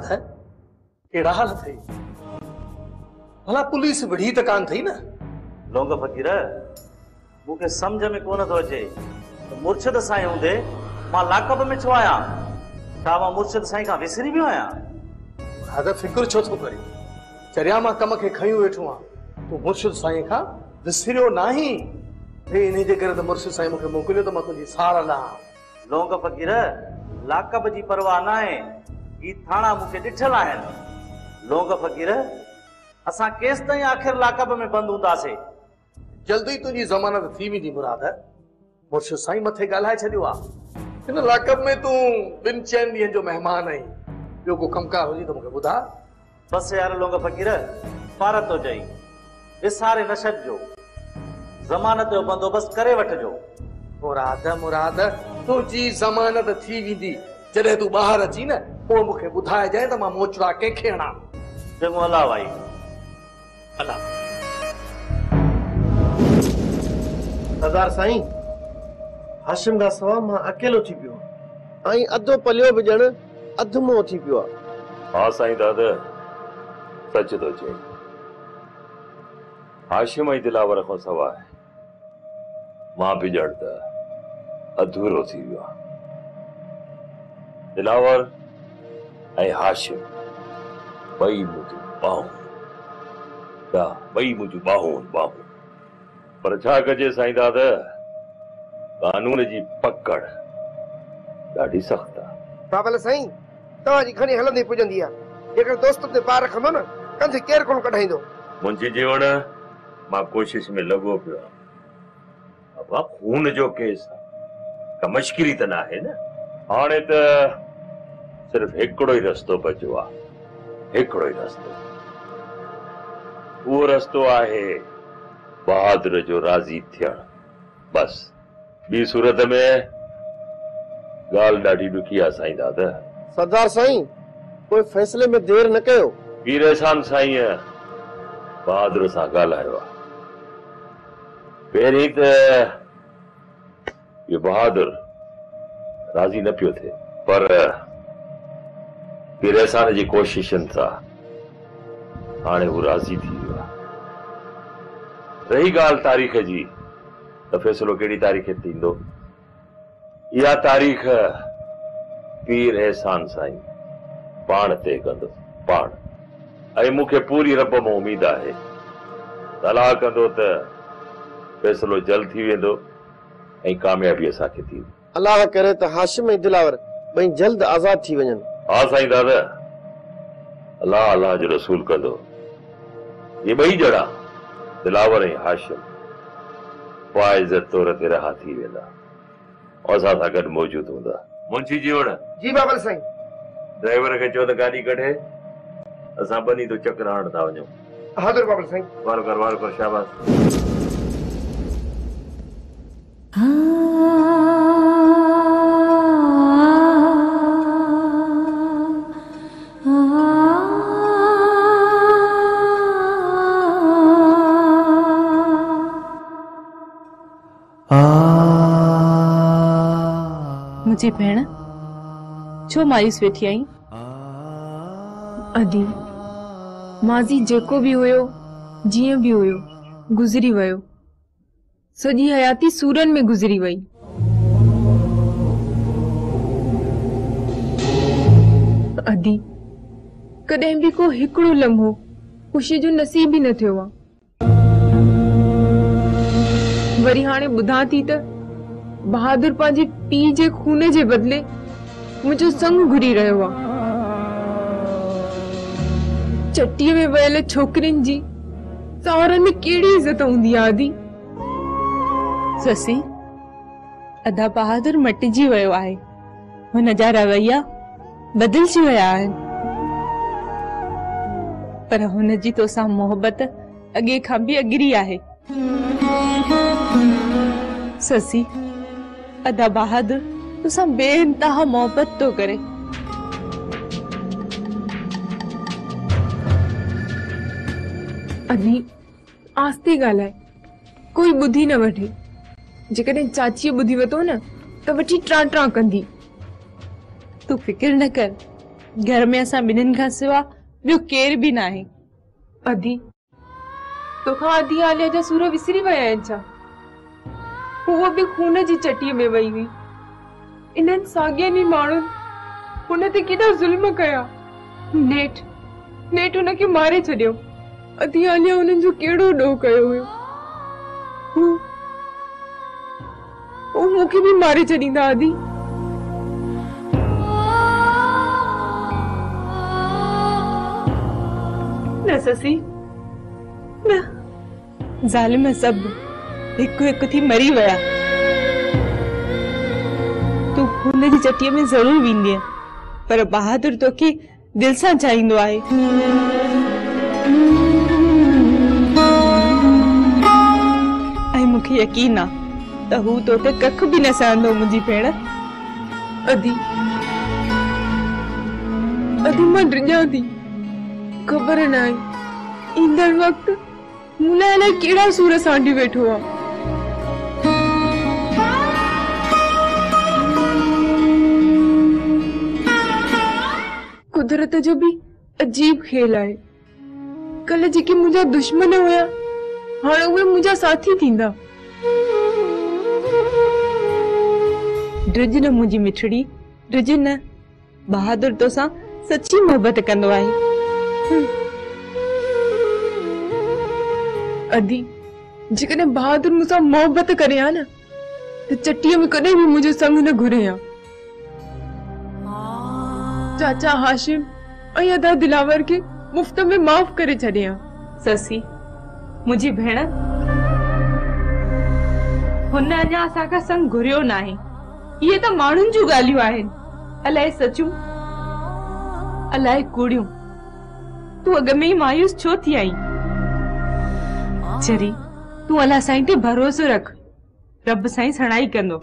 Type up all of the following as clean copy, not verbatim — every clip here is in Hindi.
याद है केड़ा हाल थी भला पुलिस बढ़ी तकान थी ना लोंगा फकीरा मुके समझ में कोन तो अचे तो मुर्शिद साईं हुंदे मां लाकब में छो आया छा मां मुर्शिद साईं का विसरी भी आया आदा फिक्र छो तो करी चरिया मां कम के खई वेठो आ तो मुर्शिद साईं का विसरियो नाही रे इने जे करे तो मुर्शिद साईं मुके मोकले तो मां तुजी सार ला लोंगा फकीरा लाकब जी परवाह ना है ई थाना मुके डिठल आयन लोंगा फकीरा असा केस तई आखिर लाकब में बंद हुंदासे जल्दी तुझी जमानत थी भी दी मुराद है मुर्शिद साईं मथे गालाए छडियो आ इन लाकब में तू बिन चैन दिन जो मेहमान है जो को कमकार होजी तो मुके बुधा बस यार लोंगा फकीरा पारत हो जाई विसारे नशद जो जमानत जो बंदोबस्त करे वठ जो मुराद मुराद तुझी जमानत थी भी दी जदे तू बाहर अची ना ओ मुके बुधाए जाए त मां मोचड़ा के खेणा जंगो अल्लाह भाई अल्लाह हजार साईं हाशिम का सवा मां अकेलो थी पियो आई अधो पलियो भी जण अधमो थी पियो हां साईं दादा सच तो जे हाशिम आई दिलावर को सवा मां भी जड़ता अधूरो थी पियो दिलावर आई हाशिम बई मुजु बाहुन पर छा कजे साईं दादा कानून जी पकड़ डाडी सख्त है बाबल साईं तो जी खणी हलंदी पुजंदी है जेकर दोस्त ते पार रखंदो ना कंध केर कोन कढाइंदो मुंजी जीवण मां कोशिश में लगो पियो अब खून जो केस का मश्किरी त ना है ना हाने त सिर्फ एकड़ो ही रस्तो बचो आ एकड़ो ही रस्तो वो रस्तो आहे बहादुर जो राजी थिया बस बी सूरत में गाल डाडी दुखी आ साईं दादा सरदार साईं कोई फैसले में देर न कयो वीरशान साईं बहादुर सा गाल आयो पेरी ते ये बहादुर राजी न पियो थे पर वीरशान जी कोशिशन था हाने वो राजी थी रही गाल तारीख जी तो फैसलो केड़ी तारीख तींदो या तारीख पीर एहसान साईं पाण ते कंदो पाण ऐ मुखे पूरी रब में उम्मीद है तलाक कंदो त फैसलो जल्द थी वेंदो ऐ कामयाबी साथे थी अल्लाह करे त हाशिम ऐ दिलावर बई जल्द आजाद थी वजन हां साईं दादा अल्लाह अल्लाह जो रसूल कंदो ये बई जड़ा दिलावर ऐ हाशिम फाइज तौर ते रहा थी वेला और साथ अगर मौजूद हुंदा मुंशी जीवण जी बाबल साईं ड्राइवर के चो गाड़ी कढे असा बनी तो चक्कर हण था वणो हाजिर बाबल साईं वार कर शाबाश मुझे भेण छो मायूस वेठी आई अदी माजी जेको भी हुयो जिए भी हुयो गुजरी वयो सजी हयाती सूरन में गुजरी वई अदी कदें भी को हिकड़ो लम्हो खुशी जो नसीब ही न थियो आ वरी हाने बुधा थी त बहादुर पाजी पी जे खून जे बदले मुझे संग घुरी रहो चट्टी में वयल छोकरिन जी सारन में केड़ी इज्जत हुंदी आदी ससी अदा बहादुर मटजी वयो आहे हुन जा रवैया बदलजी वया आहे पर हुन जी तो सा मोहब्बत अगे खां भी अगरी आहे ससी अदा बहादुर तुसा बेइंतहा मोहब्बत तो करे अदी आस्ते गालाए कोई बुद्धि न वठे जेकॾहिं चाची बुद्धि वतो न त वठी ट्रां कंदी तू फिक्र न कर घर में असां ॿिन्हिनि खां सिवा ॿियो केर बि न आहे। अधी तोखां अधी आलिया जा सूर विसरी विया आहिनि छा? उहो बि खून जी चटीअ में वई हुई। इन्हनि साॻियनि माण्हुनि हुन ते केॾा ज़ुल्म कया। नेठ नेठ हुनखे मारे छॾियो। अधी आलिया हुननि जो कहिड़ो ॾोह कयो हुयो। हू मूंखे बि मारे छॾींदा आदि। न ससी न, ज़ालिम सब हिकु हिकु थी मरी विया। तू खून जी चटीअ में ज़रूर वेंदीअ, पर बहादुर तोखे दिल सां चाहींदो आहे। ऐं मूंखे यकीन आहे त हू तोखे कख बि न सहंदो। मुंहिंजी भेण अदी, अदी मां ड्रिञा थी। खबर न आई इंदड़ वक्त मुला अलाए केड़ा सूर सांडी बैठो आ। कुदरत जो भी अजीब खेल है। कल जेके मुझा दुश्मन हुआ हाँ वे मुझा साथी थींदा। ड्रिज न मुझी मिठड़ी, ड्रिज न। बहादुर तो सा सच्ची मोहब्बत कंदो आहे। अदी जिकने बहादुर मुसा मोहब्बत करे आ ना, तो चट्टिया में कदे भी मुझे संग न घुरे आ। चाचा हाशिम और अदा दिलावर के मुफ्त में माफ करे छड़े आ। ससी मुझी भेण हुन अजा असा का संग घुरियो ना है। ये तो मानुन जो गालियों आए अलाए सचू अलाए कूड़ियों। तू अग में ही मायूस छो थी आई? चरी तू अल्लाह साईं ते भरोसो रख, रब साईं सणाई कंदो।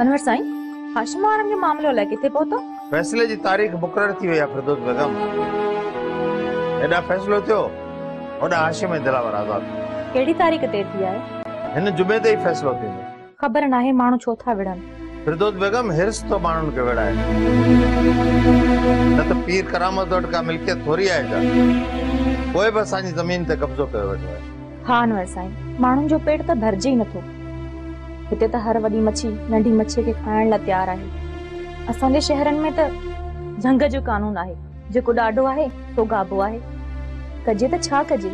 अनवर साईं हाशिम वारनि जो मामलो अलाए किथे पहुतो? फैसले जी तारीख़ मुक़रर थी वई आहे फिरदौस बेगम। एडा फैसलो थियो ओडा हाशिम दिलावर आजाद। केडी तारीख ते थी आहे? इन जुमे ते ही फैसलो थियो। खबर ना है मानु छो था विड़न? फिरदौस बेगम हिर्स तो मानुन के विड़ा है। न तो पीर करामत और का मिलकियत थोरी है जा। कोई बस आनी जमीन ते कब्जो कर बैठो है। हां नवर साईं मानुन जो पेट तो भरजे ही न थो। इते तो हर वडी मच्छी नंढी मच्छी के खाण ला तैयार है। असन के शहरन में तो जंग जो कानून है। जेको डाडो है तो गाबो है। कजे तो छा कजे?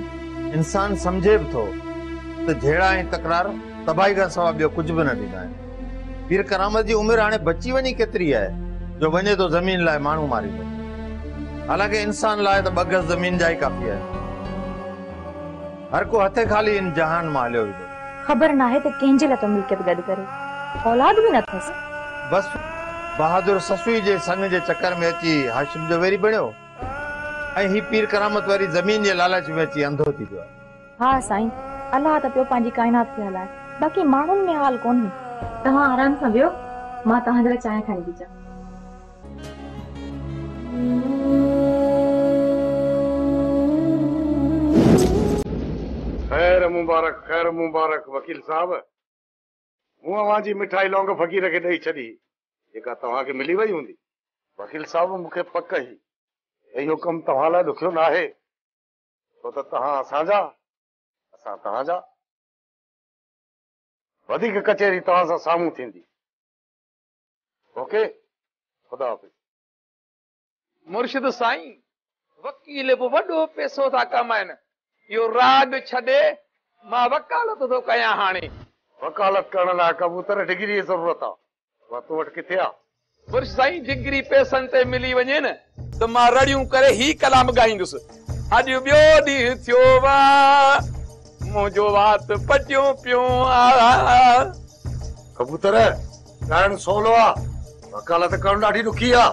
इंसान समझे भी तो झेड़ा ए तकरार तबाही का सवा बियो कुछ भी न दीदा है। पीर करामत की उम्र हाने बची वनी केतरी है जो वने तो जमीन लाए मानू मारी दो। हालांकि इंसान लाए तो बगस जमीन जाई काफी है। हर को हथे खाली इन जहान में हलो। खबर ना है तो केंजे ला तो मिलकत गद करे औलाद भी न थस। बस बहादुर ससुई जे संग जे चक्कर में अची हाशिम जो वेरी बणियो ऐ ही पीर करामत वाली जमीन जे लालच में अची अंधो थी पियो। हां साईं अल्लाह त पियो पांजी कायनात पे हलाए, बाकी मानुन में हाल कोन। तहां आराम से बियो, मां तहां जरा चाय खाई दी जा। खैर मुबारक, खैर मुबारक वकील साहब। मुआ वाजी मिठाई लौंग फकीर के दई छडी जेका तवा के मिली वही हुंदी। वकील साहब मुखे पक ही यो कम तवा ला दुखियो ना है। तो तहा असा जा असा तहा जा वधिक कचेरी तवा सा सामू थींदी। ओके खुदा हाफिज। मुर्शिद साईं वकील बो वडो पैसो था कमाइन। यो राग छडे मां वकालत तो कया। हाने वकालत करण ला कबूतर डिग्री की जरूरत आ। किथे आ मुर्श साईं? डिग्री पैसन ते मिली वने न तो मां रड़ियूं करे ही कलाम गाईंदुस। अज बियो दी थियो वा मुजो वात पटियो पियो आ। कबूतर गायन सोलो आ, वकालत करण ॾाढी ॾुखी आ।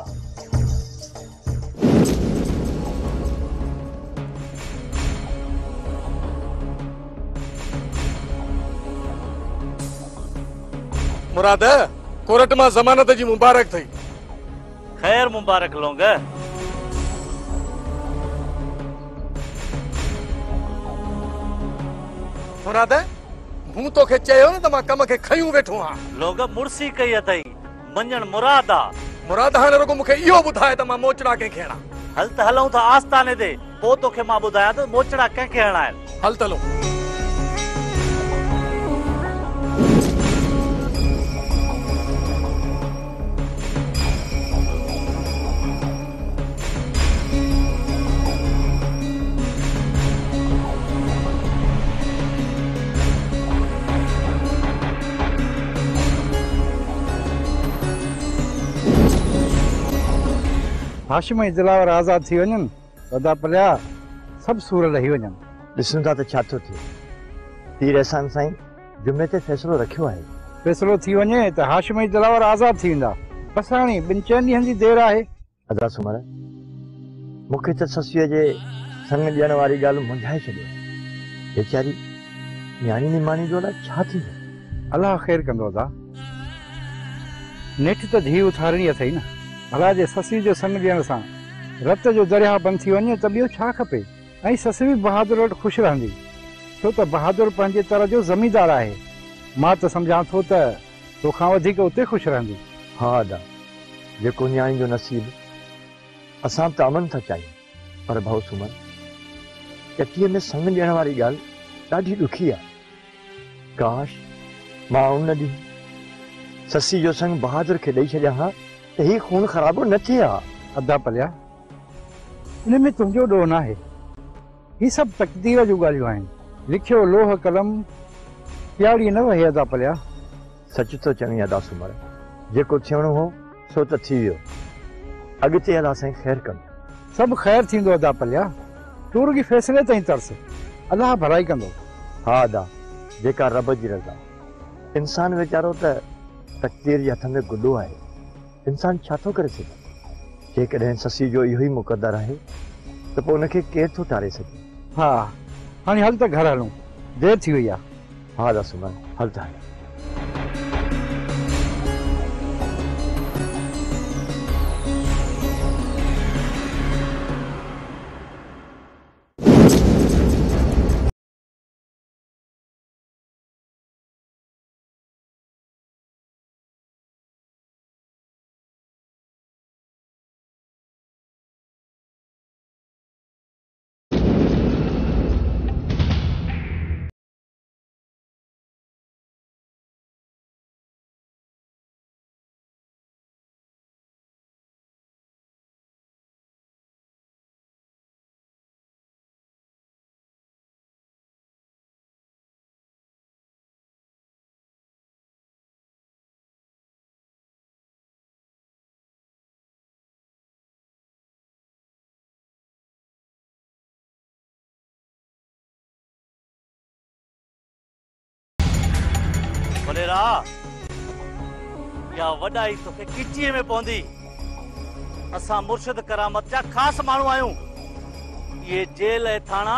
मुराद कोर्ट में जमानत जी मुबारक थी। खैर मुबारक लोग। मुराद मुंह तो चयो न मां कम के खयूं वेठो हां लोग मुर्सी कई अथई मंजन मुरादा मुरादा हां रुगो मुखे इहो बुधाए त मां मोचड़ा के खेणा हल त हलऊं था आस्थाने दे पो तो के मां बुधाया त मोचड़ा के खेणा हल तलो हाशिम इजलावर आज़ाद थी वन वदा पलिया सब सूर रही वन दिसन ता छा तो थी पीर अहसान साईं जुमे ते फैसलो रखियो है फैसलो थी वने त हाशिम इजलावर आज़ाद थी इंदा बसाणी बिन चंदी हंदी देर आहे अदा सुमर मुखे त ससिये जे संग जण वाली गाल मुंझाई छडियो बेचारी न्याणी ने मानी जो ना छा थी अल्लाह खैर कंदो दा नेठ त धी उथारणी अथई ना भला जे ससी जो संग देण सा रत जो दरिया बंद थी वने तबियो छा खपे आई ससी भी बहादुर वट खुश रहंदी तो त बहादुर पंजे तरह जो जमींदार आहे मां त समझा थो त तोखा अधिक उते खुश रहंदी हां दा जेको न्याय जो नसीब असा त अमन था चाहिए पर भाऊ सुमन कटिए में संग देण वाली गाल डाढी दुखी आ काश मां उन दी ससी जो संग बहादुर के दई छड्या हां ही खून खराबो न थिया अदा पलिया इन में तुझो डो ना है ये सब तकदीर जो गालियो आइन लिखियो लोह कलम प्यारी न वही अदा पलिया सच तो चंगी अदा सुमर जेको थियणो हो सो त थी वियो अगते अदा से खैर कर सब खैर थिंदो अदा पलिया टूर की फैसले तई तरस अल्लाह भलाई कंदो हां अदा जेका रब जी रजा इंसान वेचारो त तकदीर जे हथ में गुडो आए इंसान छातो करे सके जे ससी जो यो ही मुकद्दर है तो उन के केर तो टारे सके हां हां हल त घर हलूं देर थी हुई आ हां दा सुमन हल त भलेरा या वडाई तोखे किचीए में पौंदी असा मुर्शिद करामत जा खास मानू आयूं ये जेल ए थाना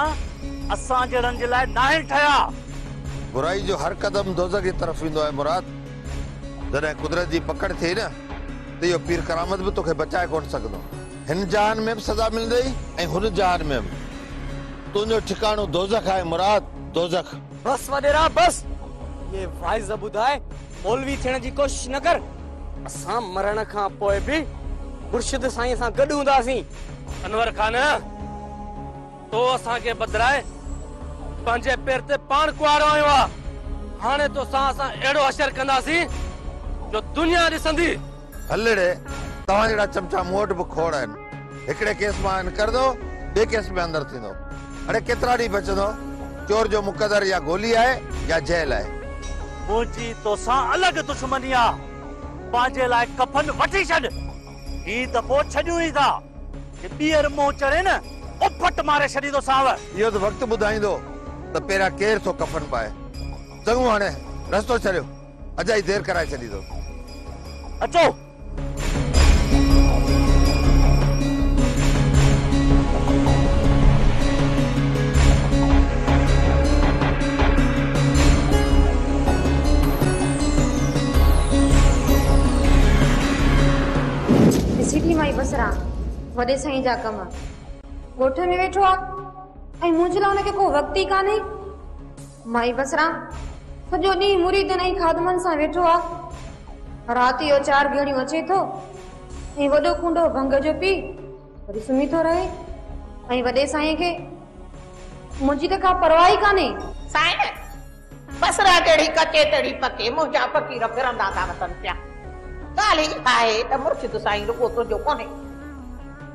असा जड़न जे लाए नाहे ठया बुराई जो हर कदम दोजख की तरफ इंदो है मुराद जने कुदरत दी पकड़ थी ना तो यो पीर करामत भी तोखे बचाए कोन सकदो हन जान में सजा मिलदई ए हुन जान में तुजो ठिकानो दोजख है मुराद दोजख बस वडेरा बस ये वाइज बुधाए मौलवी थियण की कोशिश न कर असा मरण का पोए भी मुर्शिद साईं सा गड हुंदासी अनवर खान तो असा के बदराए पंजे पैर ते पान कुआरो आयो हाने तो सा एड़ो अशर कंदासी जो दुनिया दिसंदी हलड़े तवा जड़ा चमचा मोट बखोड़ है एकड़े केस में इन कर दो बे केस में अंदर थिनो अरे केतरा डी बचदो चोर जो मुकद्दर या गोली है या जेल है मुझी तोसा अलग दुश्मनी आ पाजे लाए कफन वठी छड ई दफो छड्यू ई दा जे बीर मो चढ़े न उफट मारे छडी दो साव यो तो वक्त बुधाई दो त पेरा केर तो कफन पाए चंगो हाने रस्तो चलियो अजाई देर कराए छडी दो अचो माई बसरा वडे साईं जा कम गोठ में वेठो आ मुझे उन के को वक्त ही काने। माई बसरा सजो डी मुरीद नहीं खादमन सा वेठो आ रात यो 4 घड़ी अचे तो ए वडो कुंडो भंग जो पी वरी सुमी तो रहे आई वडे साईं के मुझी का परवाह ही काने। साईं बसरा जड़ी कचे तड़ी पके मोजा फकीर फिरंदा ता वतन प्या काली आए त मुर्शिद साईं रुको तो जो कोने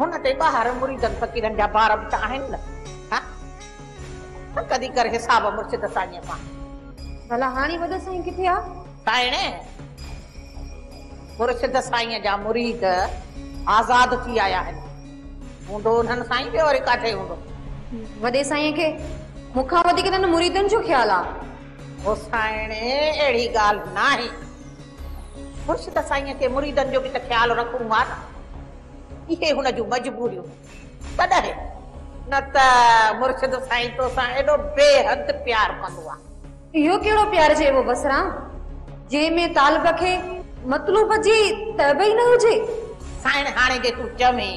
हुन ते बाहर मुरीदन फकीरन जा बार बचा हन न हां त कदी कर हिसाब मुर्शिद साईं पा भला हानी वद साईं किथे आ। साईं मुर्शिद साईं जा मुरीद आजाद थी आया हन हुंदो नन साईं के और काठे हुंदो वडे साईं के मुखा वदी के न मुरीदन जो ख्याल आ ओ साईं एड़ी गाल नाही मुर्शिद साईं के मुरीदन जो भी त ख्याल रखूं मां ये हुन जो मजबूरी तडरे न त मुर्शिद साईं तो सा एडो बेहद प्यार कंदवा यो केड़ो प्यार जे वो बसरा जे में तालब के मतलब जी तबई न हो जे। साईं हाने के तू चमे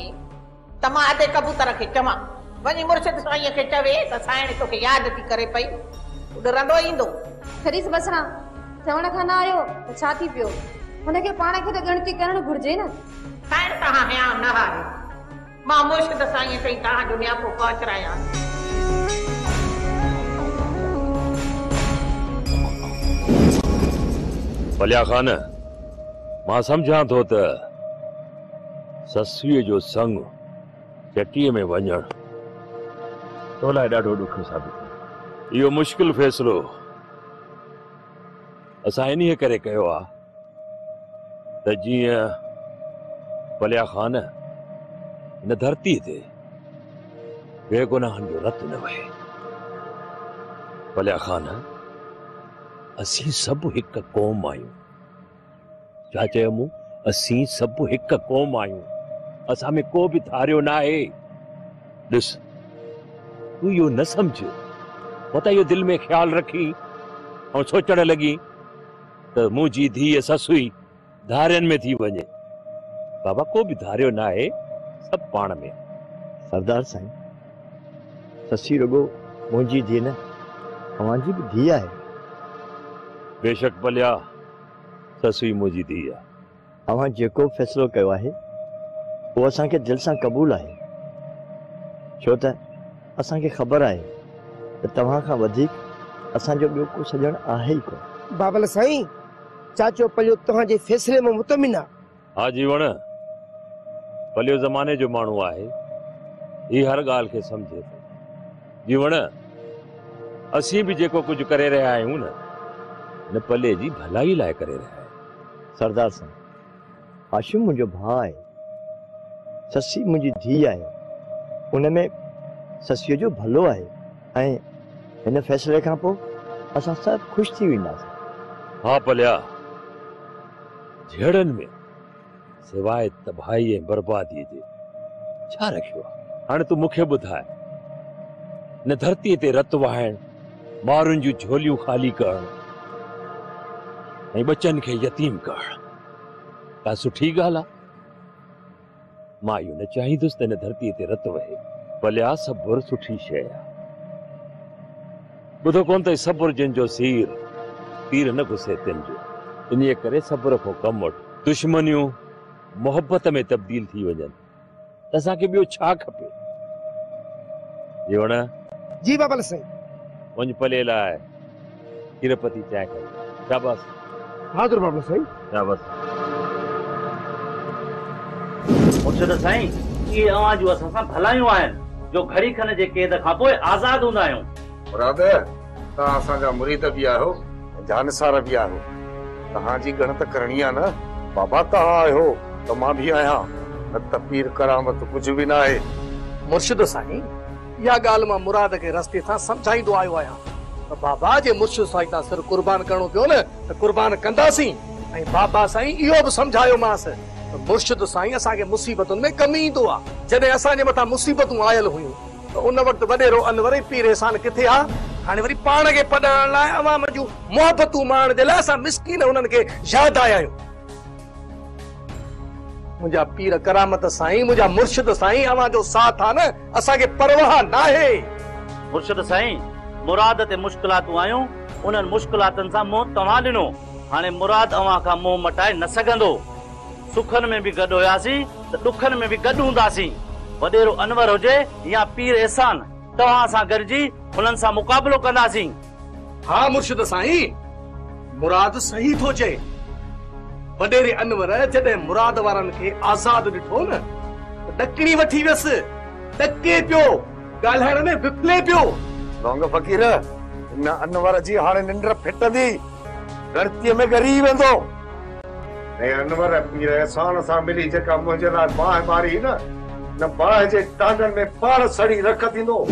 तमा ते कबूतर के चमा वनी मुर्शिद साईं के चवे त साईं तो के याद थी करे पई उडरंदो इंदो खरीस बसरा चवण खाना आयो छा थी पियो उनके पाने के गणती करण घुर्जे न। साईं तहां है ना हारे मां मुर्शिद साईं कई तहां दुनिया को पहुंचराया भलिया खान मां समझा तो त ससुए जो संग चटी में वणण तोला डाडो दुख साबित यो मुश्किल फैसलो असा इन्हीं करे कयो आ त जिया भलिया खान इन धरती ते बेगुनाहन जो रत न वहे। भलिया खान असी सब एक कौम आयूं छा चयमूं असी सब एक कौम आयूं असा में को भी थारियो ना है। दिस तू यो न समझ पता यो दिल में ख्याल रखी और सोचने लगी तो मुझी धी ससुई धारियन में थी वने बाबा को भी धारियो ना है सब पान में। सरदार साईं ससी रगो मुझी धी न हमारी जी भी धी है बेशक भलिया ससुई मुझी धी है हवा जेको फैसलो कयो है वो असा के दिल से कबूल है छो त असा के खबर है तवा का वधिक असा जो बियो को सजण आहे ही को। बाबल साईं चाचो पलियो तहां जे फैसले में मुतमिन आ। हां जीवण पलियो जमाने जो मानू आहे ये हर गाल के समझे जीवण असी भी जेको कुछ करे रहा हूं न न पले जी भलाई लाए करे रहा है। सरदार साहब हाशिम मुझे भाई ससी मुझी धी आए उनमें ससियो जो भलो आए इन फैसले का पो असा सब खुश थी विना। हां पलिया झेड़न में सिवाय तबाही ए बर्बादी जे छा रखियो हाने तू मुखे बुधाए न धरती ते रत वाहण मारुन जो झोलियों खाली करण ए बच्चन के यतीम करण का सुठी गाला मायो न चाही दुस्त न धरती ते रत वहे। भलिया सबर सुठी शे आ बुधो कोन ते सबर जिन जो सीर तीर न घुसे तिन जो इन्हीं करे सबर को कम वठ दुश्मनियों मोहब्बत में तब्दील थी वजन तसा के बियो छा खपे जीवना जी बाबल से उन पले लाए तिरुपति चाय कर शाबाश। हाजुर बाबल से शाबाश। मुर्शिद साईं ये आवाज जो असा भलायो आयन जो घड़ी खन जे कैद खा पोए आजाद हुंदायो मुरादे ता असा जा मुरीद भी आयो जानसार भी आयो तहां जी गणत करणी आ ना बाबा ता आयो तो मां भी आया न तपीर करामत कुछ भी ना है। मुर्शिद साईं या गाल मां मुराद के रास्ते सा समझाई दो आयो आया तो बाबा जे मुर्शिद साईं ता सर कुर्बान करनो पियो न तो कुर्बान कंदासी ए बाबा साईं इयो भी समझायो मास तो मुर्शिद साईं असा के मुसीबतन में कमी दो आ जने असा जे मथा मुसीबतू आयल हुई तो उन वक्त वडेरो अनवर पीर एहसान किथे आ हाने वरी पाण के पडण ला अवाम जो मोहब्बतू मान दे ला असा मिस्कीन उनन के याद आया मुझा पीर करामत साईं, मुझा मुर्शिद साईं, अवा जो साथ आ न असा के परवाह ना है। मुर्शिद साईं मुराद ते मुश्किलात आयो, उन मुश्किलातन सा मो तवा दिनो, हाने मुराद अवा का मो मटाए न सकंदो। सुखन में भी गड होयासी त दुखन में भी गड हुंदासी। वडेरो अनवर होजे या पीर एहसान, तवा सा गरजी उनन सा मुकाबलो कंदासी। हां मुर्शिद साईं मुराद सही थो जे। वडेरे अनवर जदे मुराद वारन के आजाद दिठो न डकणी वठी वस, डके पियो गालहर में विफले पियो। लौंग फकीर इन अनवर जी हाने निंड फिटदी, धरती में गरीब वेंदो। ने अनवर पीर एहसान सा मिली जेका मुझे ला बाह मारी न न बाह जे टांगन में पार सड़ी रख दिनो।